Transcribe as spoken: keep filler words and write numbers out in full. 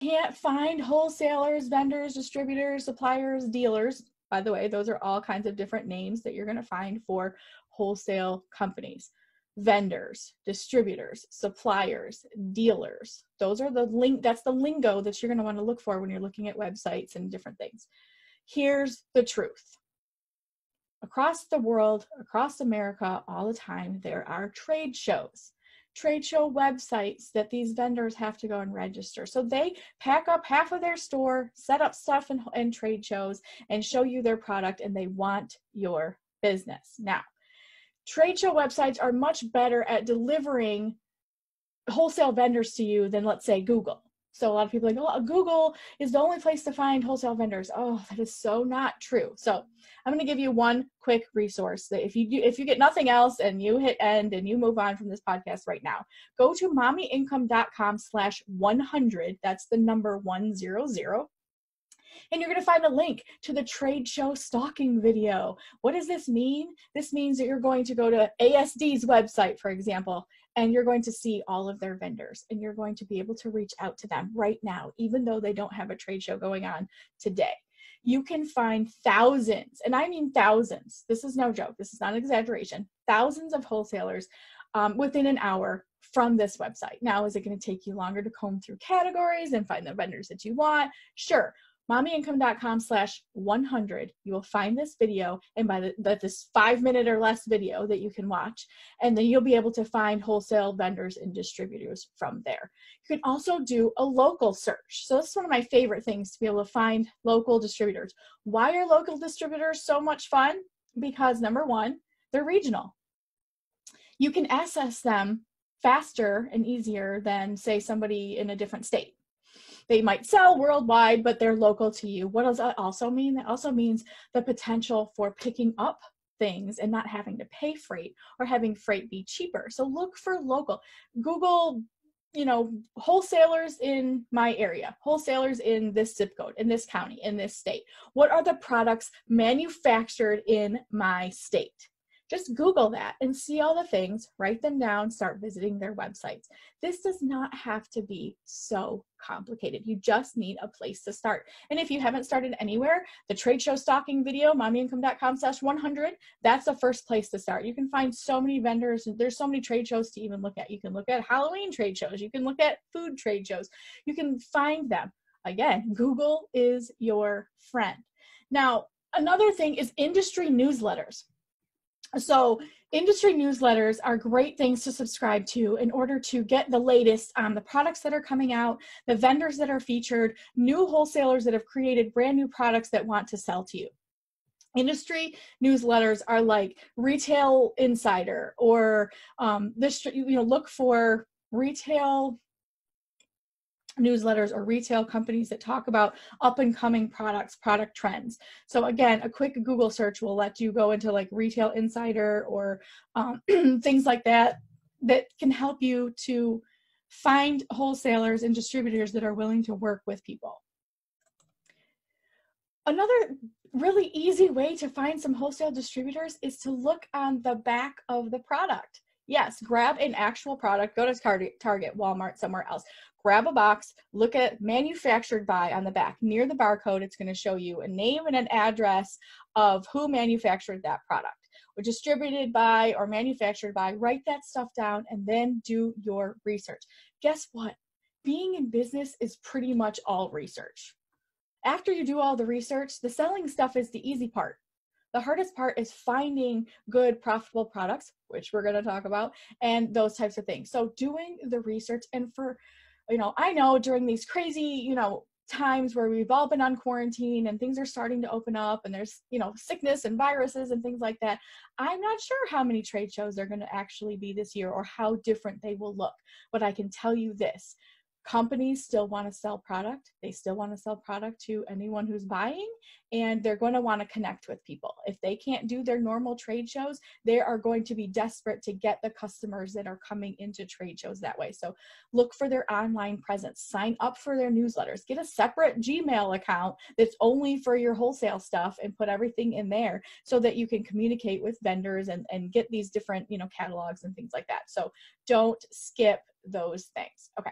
Can't find wholesalers, vendors, distributors, suppliers, dealers. By the way, those are all kinds of different names that you're going to find for wholesale companies. Vendors, distributors, suppliers, dealers. Those are the link, that's the lingo that you're going to want to look for when you're looking at websites and different things. Here's the truth. Across the world, across America, all the time, there are trade shows. Trade show websites that these vendors have to go and register. So they pack up half of their store, set up stuff in, in trade shows, and show you their product, and they want your business. Now, trade show websites are much better at delivering wholesale vendors to you than, let's say, Google. So a lot of people are like, oh, Google is the only place to find wholesale vendors. Oh, that is so not true. So I'm going to give you one quick resource that if you do, if you get nothing else and you hit end and you move on from this podcast right now, go to mommy income dot com slash one hundred. That's the number one zero zero. And you're going to find a link to the trade show stalking video. What does this mean? This means that you're going to go to A S D's website, for example, and you're going to see all of their vendors, and you're going to be able to reach out to them right now, even though they don't have a trade show going on today. You can find thousands, and I mean thousands. This is no joke. This is not an exaggeration. Thousands of wholesalers um, within an hour from this website. Now, is it going to take you longer to comb through categories and find the vendors that you want? Sure. mommy income dot com slash one hundred, you will find this video, and by the, the, this five minute or less video that you can watch, and then you'll be able to find wholesale vendors and distributors from there. You can also do a local search. So this is one of my favorite things, to be able to find local distributors. Why are local distributors so much fun? Because number one, they're regional. You can access them faster and easier than, say, somebody in a different state. They might sell worldwide, but they're local to you. What does that also mean? That also means the potential for picking up things and not having to pay freight, or having freight be cheaper. So look for local. Google, you know, wholesalers in my area, wholesalers in this zip code, in this county, in this state. What are the products manufactured in my state? Just Google that and see all the things, write them down, start visiting their websites. This does not have to be so complicated. You just need a place to start. And if you haven't started anywhere, the trade show stalking video, mommy income dot com slash one hundred, that's the first place to start. You can find so many vendors, and there's so many trade shows to even look at. You can look at Halloween trade shows. You can look at food trade shows. You can find them. Again, Google is your friend. Now, another thing is industry newsletters. So industry newsletters are great things to subscribe to in order to get the latest on the products that are coming out, the vendors that are featured, new wholesalers that have created brand new products that want to sell to you. Industry newsletters are like Retail Insider, or um, this, you know, look for retail newsletters or retail companies that talk about up and coming products, product trends. So again, a quick Google search will let you go into like Retail Insider or um, things like that, that can help you to find wholesalers and distributors that are willing to work with people. Another really easy way to find some wholesale distributors is to look on the back of the product. Yes, grab an actual product, go to Target, Walmart, somewhere else. Grab a box, look at manufactured by on the back. Near the barcode, it's going to show you a name and an address of who manufactured that product. Or distributed by or manufactured by, write that stuff down and then do your research. Guess what? Being in business is pretty much all research. After you do all the research, the selling stuff is the easy part. The hardest part is finding good, profitable products, which we're going to talk about, and those types of things. So doing the research, and for, you know, I know during these crazy, you know, times where we've all been on quarantine and things are starting to open up and there's, you know, sickness and viruses and things like that. I'm not sure how many trade shows are going to actually be this year or how different they will look, but I can tell you this. Companies still want to sell product. They still want to sell product to anyone who's buying, and they're going to want to connect with people. If they can't do their normal trade shows, they are going to be desperate to get the customers that are coming into trade shows that way. So look for their online presence, sign up for their newsletters, get a separate Gmail account that's only for your wholesale stuff and put everything in there so that you can communicate with vendors and, and get these different, you know, catalogs and things like that. So don't skip those things. Okay.